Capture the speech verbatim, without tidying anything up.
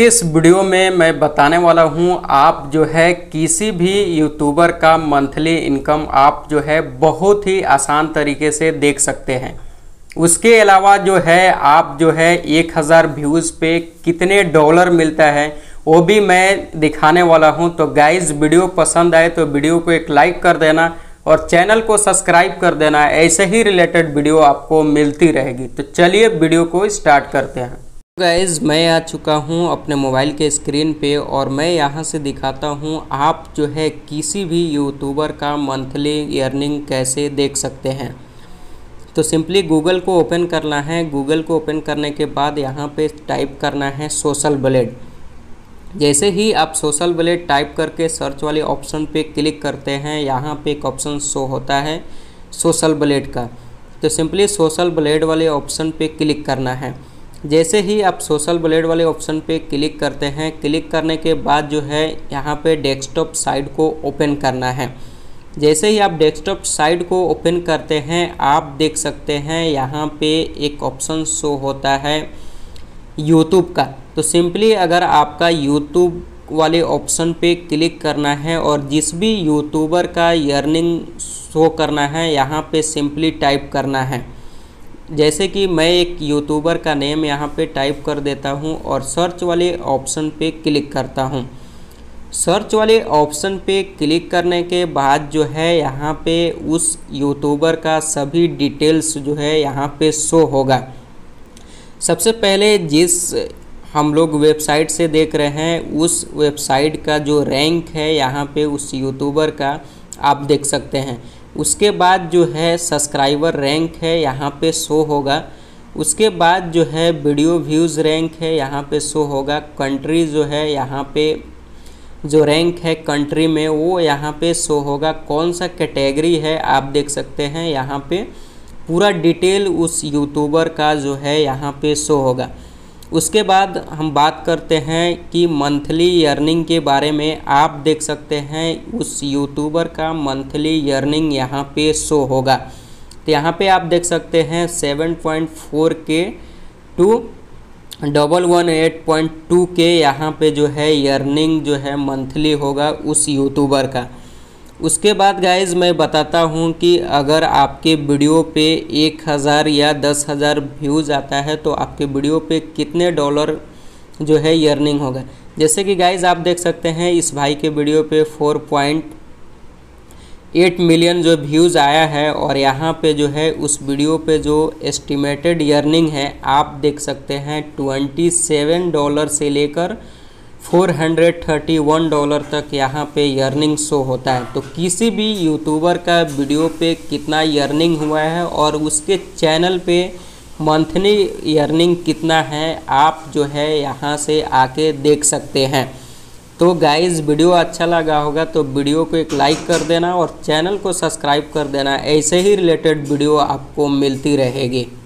इस वीडियो में मैं बताने वाला हूं, आप जो है किसी भी यूट्यूबर का मंथली इनकम आप जो है बहुत ही आसान तरीके से देख सकते हैं। उसके अलावा जो है आप जो है एक हज़ार व्यूज़ पे कितने डॉलर मिलता है वो भी मैं दिखाने वाला हूं। तो गाइज़, वीडियो पसंद आए तो वीडियो को एक लाइक कर देना और चैनल को सब्सक्राइब कर देना। ऐसे ही रिलेटेड वीडियो आपको मिलती रहेगी। तो चलिए वीडियो को स्टार्ट करते हैं। गाइज़, मैं आ चुका हूं अपने मोबाइल के स्क्रीन पे और मैं यहां से दिखाता हूं आप जो है किसी भी यूट्यूबर का मंथली अर्निंग कैसे देख सकते हैं। तो सिंपली गूगल को ओपन करना है। गूगल को ओपन करने के बाद यहां पे टाइप करना है सोशल ब्लेड। जैसे ही आप सोशल ब्लेड टाइप करके सर्च वाले ऑप्शन पे क्लिक करते हैं, यहाँ पे एक ऑप्शन शो होता है सोशल ब्लेड का। तो सिंपली सोशल ब्लेड वाले ऑप्शन पे क्लिक करना है। जैसे ही आप सोशल ब्लेड वाले ऑप्शन पे क्लिक करते हैं, क्लिक करने के बाद जो है यहाँ पे डेस्कटॉप साइट को ओपन करना है। जैसे ही आप डेस्कटॉप साइट को ओपन करते हैं, आप देख सकते हैं यहाँ पे एक ऑप्शन शो होता है यूट्यूब का। तो सिंपली अगर आपका यूट्यूब वाले ऑप्शन पे क्लिक करना है और जिस भी यूट्यूबर का अर्निंग शो करना है यहाँ पे सिंपली टाइप करना है। जैसे कि मैं एक यूट्यूबर का नेम यहाँ पे टाइप कर देता हूँ और सर्च वाले ऑप्शन पे क्लिक करता हूँ। सर्च वाले ऑप्शन पे क्लिक करने के बाद जो है यहाँ पे उस यूट्यूबर का सभी डिटेल्स जो है यहाँ पे शो होगा। सबसे पहले जिस हम लोग वेबसाइट से देख रहे हैं उस वेबसाइट का जो रैंक है यहाँ पे उस यूट्यूबर का आप देख सकते हैं। उसके बाद जो है सब्सक्राइबर रैंक है यहाँ पे शो होगा। उसके बाद जो है वीडियो व्यूज़ रैंक है यहाँ पे शो होगा। कंट्री जो है यहाँ पे जो रैंक है कंट्री में वो यहाँ पे शो होगा। कौन सा कैटेगरी है आप देख सकते हैं। यहाँ पे पूरा डिटेल उस यूट्यूबर का जो है यहाँ पे शो होगा। उसके बाद हम बात करते हैं कि मंथली अर्निंग के बारे में। आप देख सकते हैं उस यूट्यूबर का मंथली अर्निंग यहाँ पे शो होगा। तो यहाँ पे आप देख सकते हैं seven point four K to double one eight point two K यहाँ पे जो है अर्निंग जो है मंथली होगा उस यूट्यूबर का। उसके बाद गाइज़ मैं बताता हूं कि अगर आपके वीडियो पे एक हज़ार या दस हज़ार व्यूज़ आता है तो आपके वीडियो पे कितने डॉलर जो है अर्निंग होगा। जैसे कि गाइज़ आप देख सकते हैं इस भाई के वीडियो पे फोर पॉइंट एट मिलियन जो व्यूज़ आया है और यहां पे जो है उस वीडियो पे जो एस्टिमेटेड अर्निंग है आप देख सकते हैं ट्वेंटी सेवन डॉलर से लेकर four hundred thirty one dollar तक यहाँ पे अर्निंग शो होता है। तो किसी भी यूट्यूबर का वीडियो पे कितना अर्निंग हुआ है और उसके चैनल पे मंथली अर्निंग कितना है आप जो है यहाँ से आके देख सकते हैं। तो गाइज़, वीडियो अच्छा लगा होगा तो वीडियो को एक लाइक कर देना और चैनल को सब्सक्राइब कर देना। ऐसे ही रिलेटेड वीडियो आपको मिलती रहेगी।